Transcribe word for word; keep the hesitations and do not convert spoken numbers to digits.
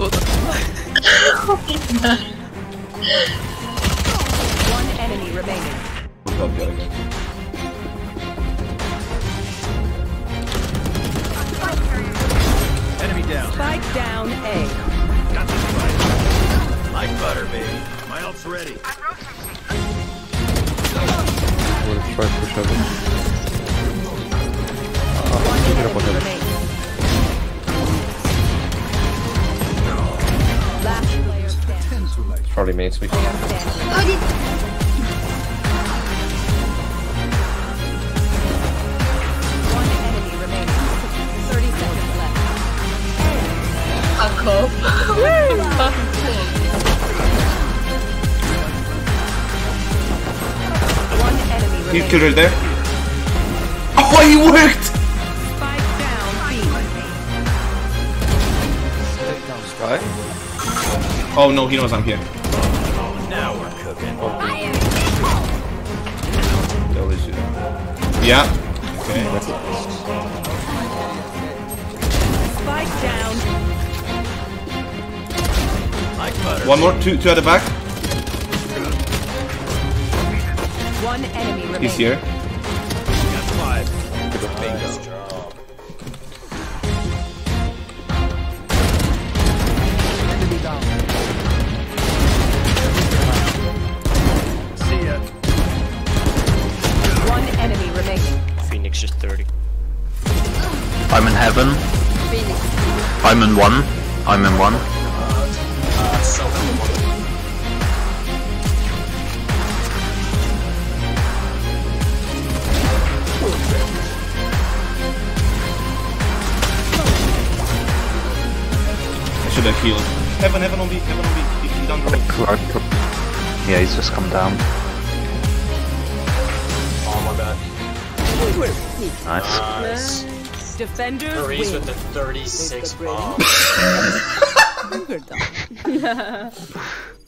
what the fuck? Oh my god. One enemy remaining. What's up, gotta go. Down. Spike down A. Got the spike. Like butter, baby. My ult's ready. What a spike push up. Ah, it's probably made sweet. Cool. You killed her there. Oh, he worked! Spike down, Spike? Oh no, he knows I'm here. Oh, now we're cooking. Oh. Delicious. Yeah. Okay. Spike down. One more, two, two at the back. One enemy remaining. He's here. That's five. Nice job. See ya. One enemy remaining. Phoenix is thirty. I'm in heaven. Phoenix. I'm in one. I'm in one. I should have healed. Heaven, heaven on B, heaven on B. He's down the road. Yeah, he's just come down. Oh my god. Nice. Nice. Defenders. Maurice with the thirty-six bomb. You're done.